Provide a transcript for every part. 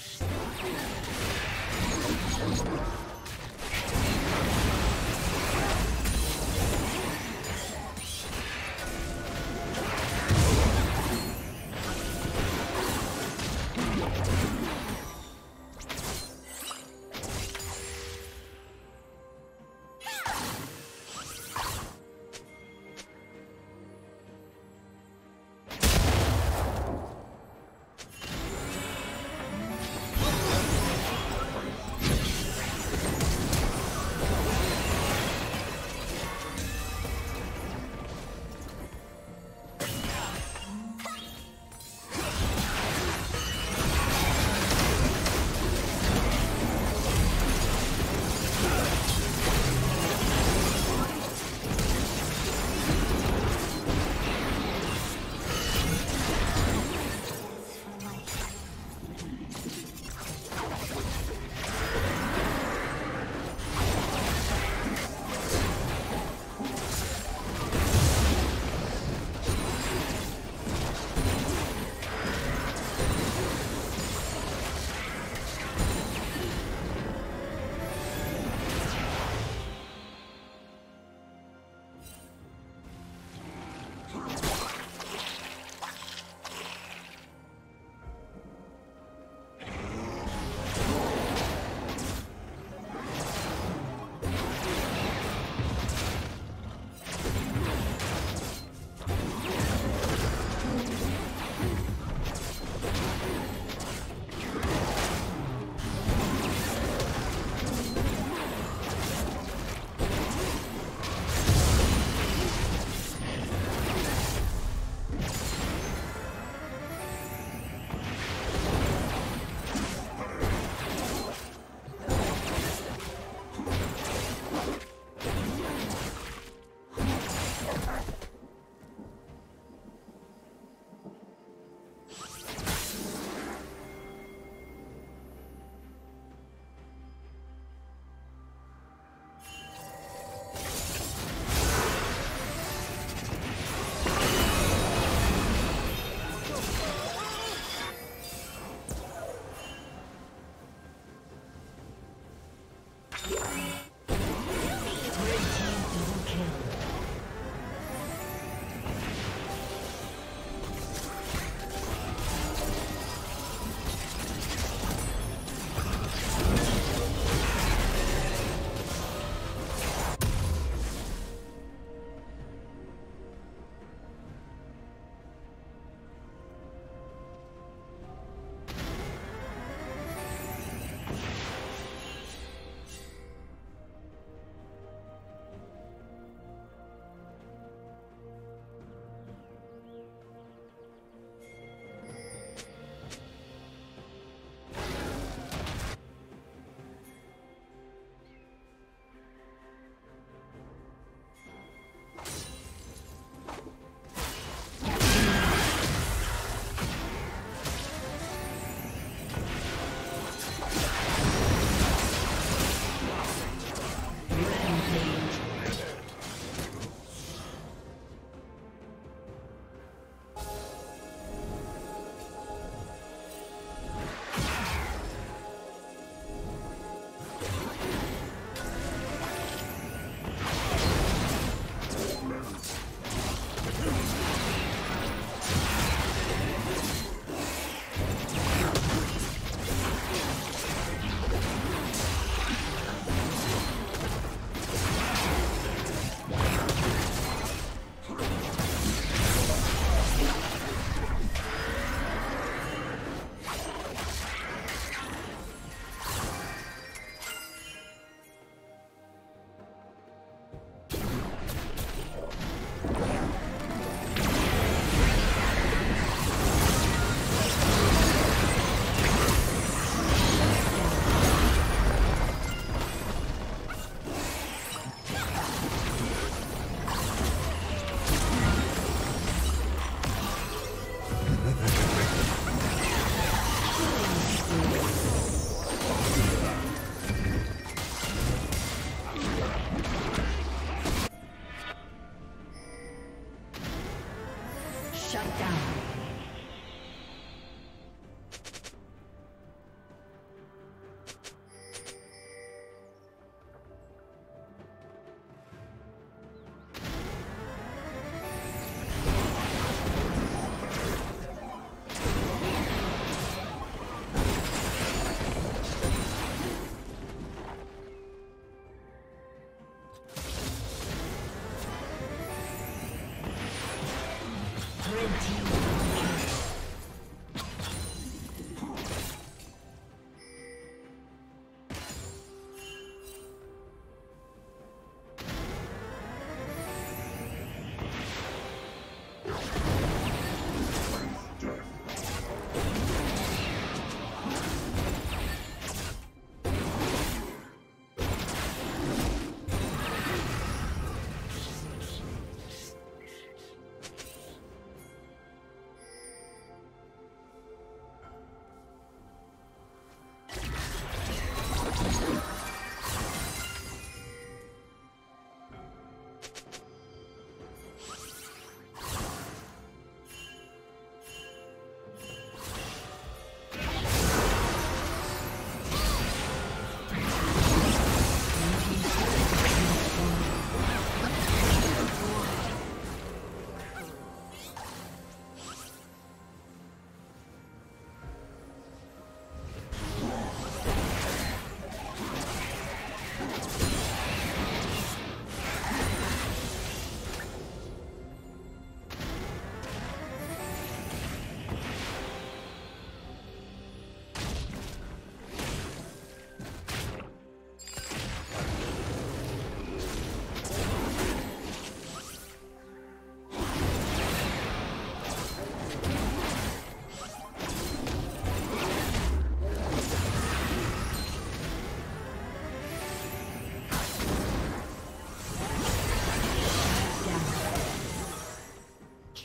Shut down.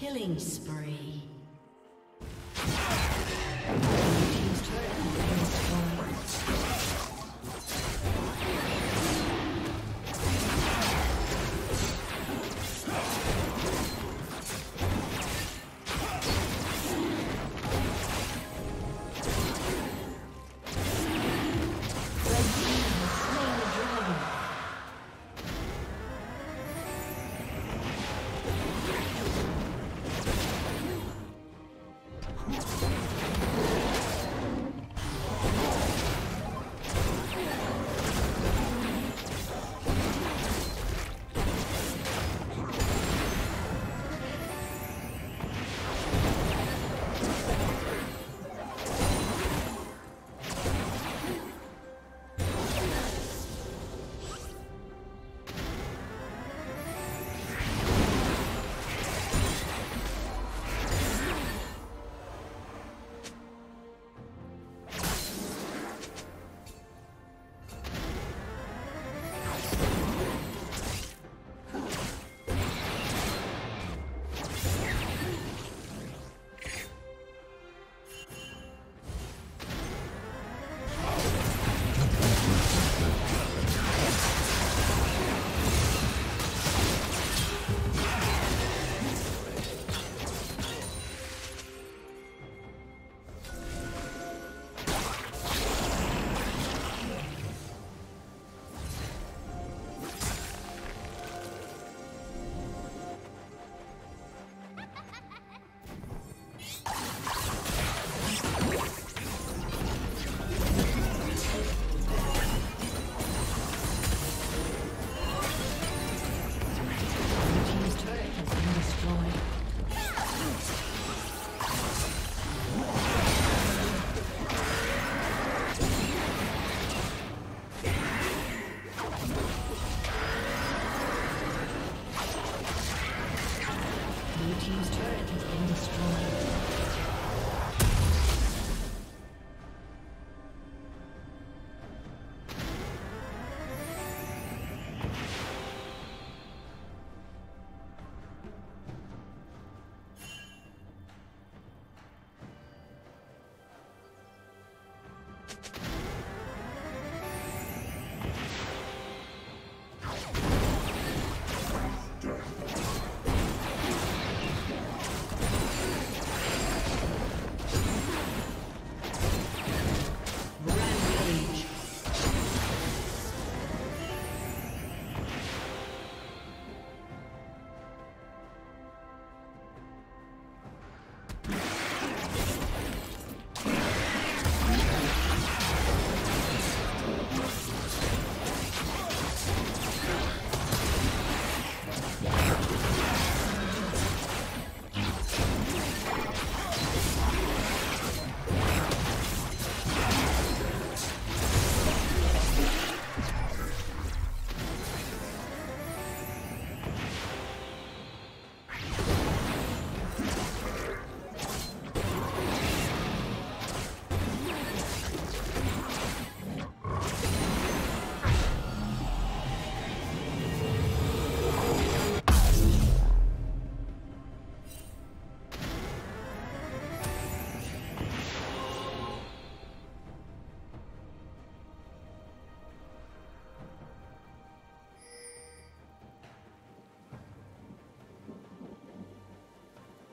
Killing spree.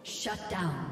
Shut down.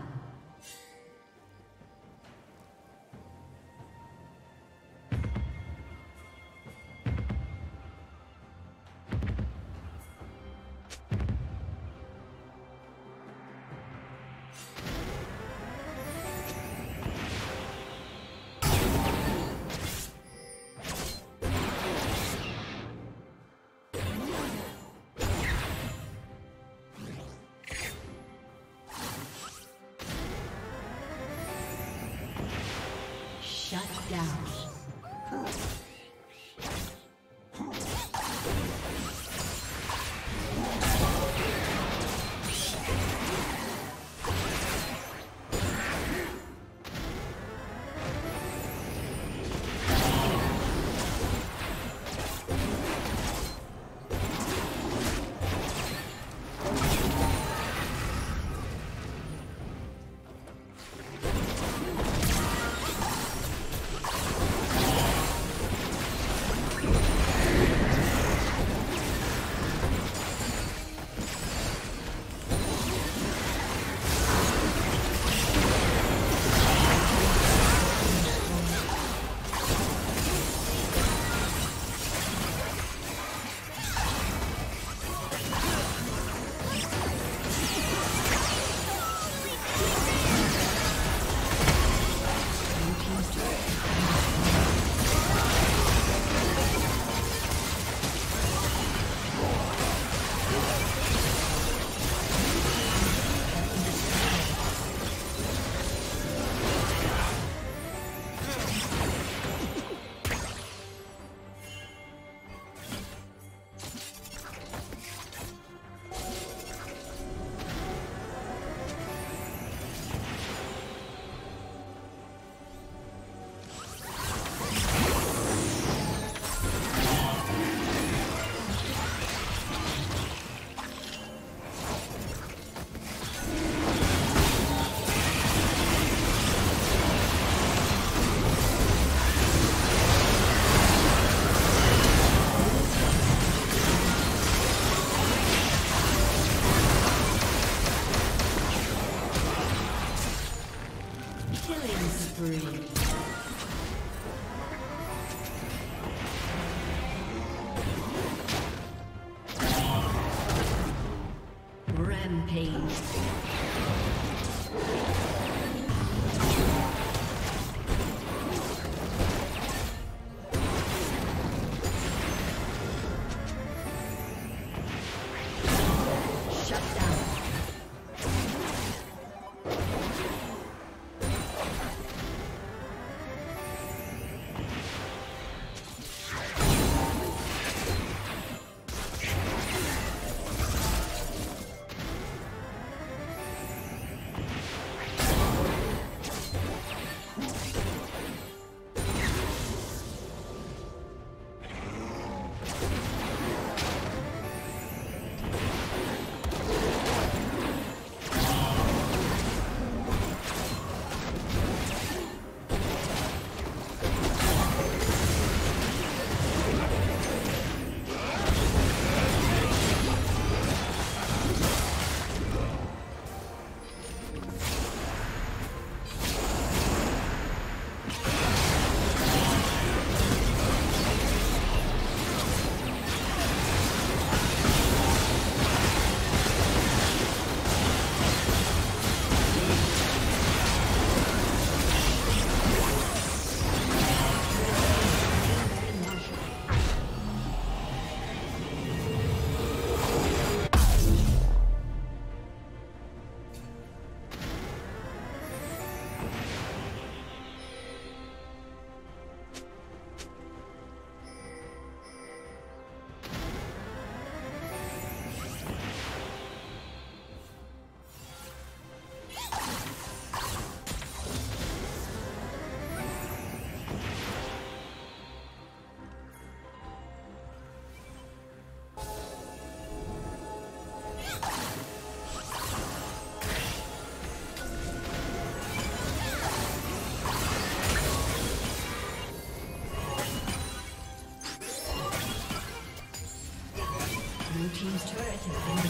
Blue team's turret has been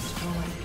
destroyed.